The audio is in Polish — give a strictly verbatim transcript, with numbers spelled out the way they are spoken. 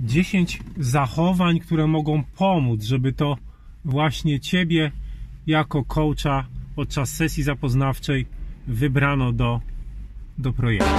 dziesięć zachowań, które mogą pomóc, żeby to właśnie Ciebie jako coacha podczas sesji zapoznawczej wybrano do, do projektu.